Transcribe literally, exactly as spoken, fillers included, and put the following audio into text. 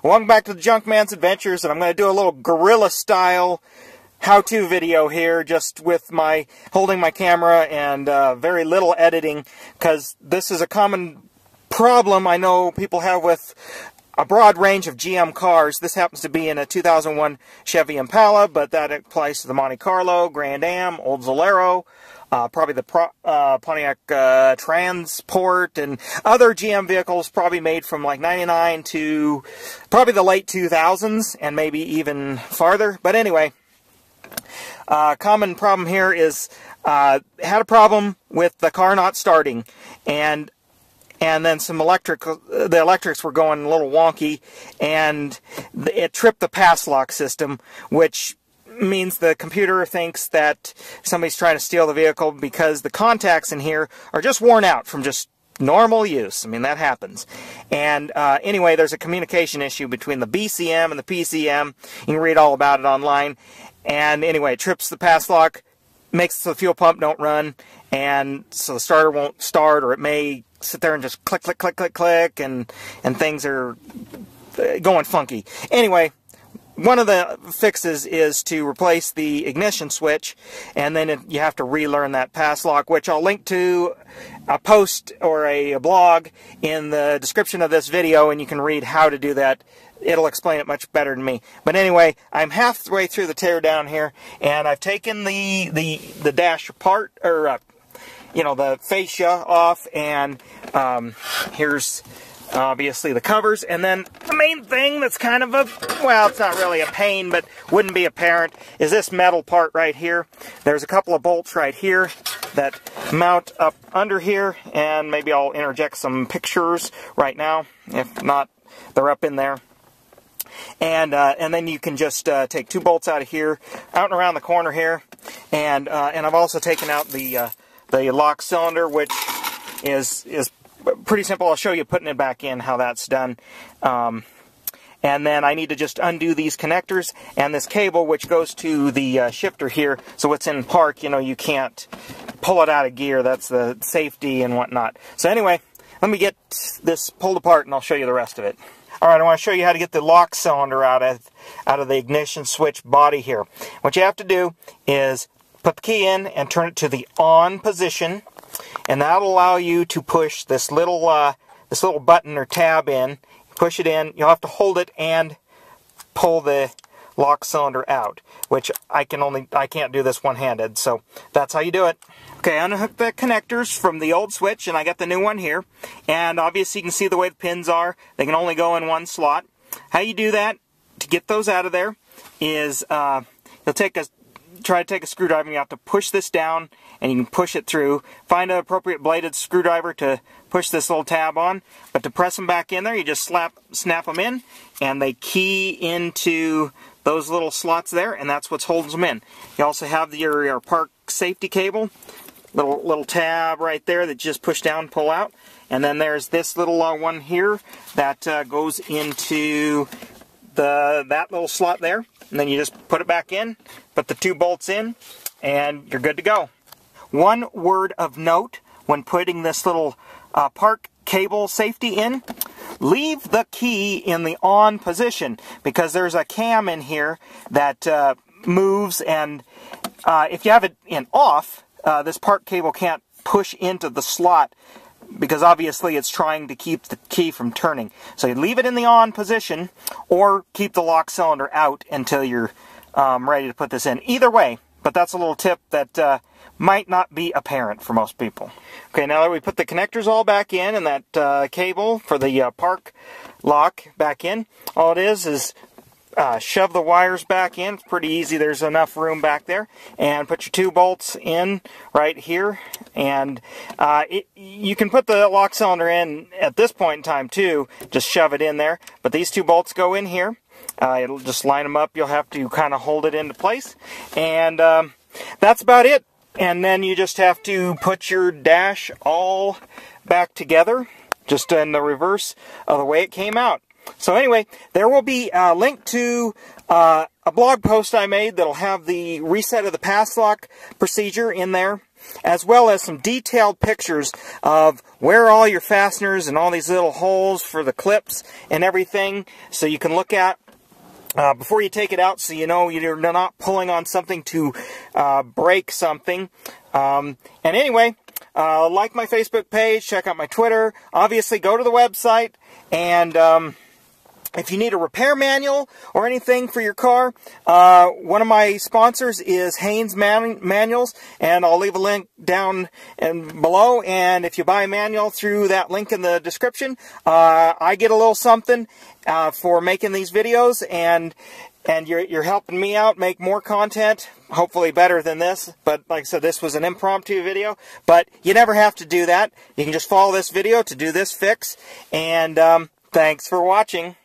Welcome back to the Junk Man's Adventures, and I'm going to do a little guerrilla-style how-to video here, just with my holding my camera and uh, very little editing, because this is a common problem I know people have with a broad range of G M cars. This happens to be in a two thousand one Chevy Impala, but that applies to the Monte Carlo, Grand Am, Olds Alero, Uh, probably the Pro, uh, Pontiac uh, Transport and other G M vehicles, probably made from like ninety-nine to probably the late two thousands and maybe even farther. But anyway, uh, common problem here is uh, had a problem with the car not starting, and and then some electric. The electrics were going a little wonky, and it tripped the PassLock system, which means the computer thinks that somebody's trying to steal the vehicle because the contacts in here are just worn out from just normal use. I mean, that happens. And uh, anyway, there's a communication issue between the B C M and the P C M. You can read all about it online. And anyway, it trips the PassLock, makes the fuel pump don't run, and so the starter won't start, or it may sit there and just click, click, click, click, click, and, and things are going funky. Anyway, one of the fixes is to replace the ignition switch, and then it, you have to relearn that PassLock, which I'll link to a post or a, a blog in the description of this video, and you can read how to do that. It'll explain it much better than me. But anyway, I'm halfway through the teardown here, and I've taken the the the dash apart, or uh, you know, the fascia off, and um, here's obviously the covers, and then the main thing that's kind of a, well, it's not really a pain, but wouldn't be apparent, is this metal part right here. There's a couple of bolts right here that mount up under here, and maybe I'll interject some pictures right now. If not, they're up in there. And uh, and then you can just uh, take two bolts out of here, out and around the corner here, and uh, and I've also taken out the uh, the lock cylinder, which is is pretty simple. I'll show you putting it back in, how that's done. Um, and then I need to just undo these connectors and this cable, which goes to the uh, shifter here. So it's in park, you know, you can't pull it out of gear. That's the safety and whatnot. So anyway, let me get this pulled apart and I'll show you the rest of it. All right, I want to show you how to get the lock cylinder out of, out of the ignition switch body here. What you have to do is put the key in and turn it to the on position, and that'll allow you to push this little uh, this little button or tab in. Push it in. You'll have to hold it and pull the lock cylinder out, which I can only I can't do this one-handed. So that's how you do it. Okay, I unhooked the connectors from the old switch, and I got the new one here. And obviously, you can see the way the pins are. They can only go in one slot. How you do that to get those out of there is uh, you'll take a try to take a screwdriver, and you have to push this down, and you can push it through. Find an appropriate bladed screwdriver to push this little tab on, but to press them back in there, you just slap, snap them in, and they key into those little slots there, and that's what holds them in. You also have your, your park safety cable, little little tab right there that you just push down, pull out, and then there's this little uh, one here that uh, goes into the that little slot there, and then you just put it back in, put the two bolts in, and you're good to go. One word of note when putting this little uh, park cable safety in: leave the key in the on position, because there's a cam in here that uh, moves, and uh, if you have it in off, uh, this park cable can't push into the slot, because obviously it's trying to keep the key from turning. So you leave it in the on position, or keep the lock cylinder out until you're um, ready to put this in. Either way, but that's a little tip that uh, might not be apparent for most people. Okay, now that we put the connectors all back in, and that uh, cable for the uh, park lock back in, all it is is uh, shove the wires back in. It's pretty easy, there's enough room back there. And put your two bolts in right here. And uh, it, you can put the lock cylinder in at this point in time too, just shove it in there. But these two bolts go in here. Uh, it'll just line them up. You'll have to kind of hold it into place, and um, that's about it. And then you just have to put your dash all back together, just in the reverse of the way it came out. So anyway, there will be a link to uh, a blog post I made that'll have the reset of the PassLock procedure in there. as well as some detailed pictures of where all your fasteners and all these little holes for the clips and everything, so you can look at uh, before you take it out, so you know you're not pulling on something to uh, break something. Um, and anyway, uh, like my Facebook page, check out my Twitter, obviously go to the website, and um, if you need a repair manual or anything for your car, uh, one of my sponsors is Haynes Man Manuals, and I'll leave a link down and below. And if you buy a manual through that link in the description, uh, I get a little something uh, for making these videos, and and you're, you're helping me out make more content, hopefully better than this. But like I said, this was an impromptu video, but you never have to do that. You can just follow this video to do this fix, and um, thanks for watching.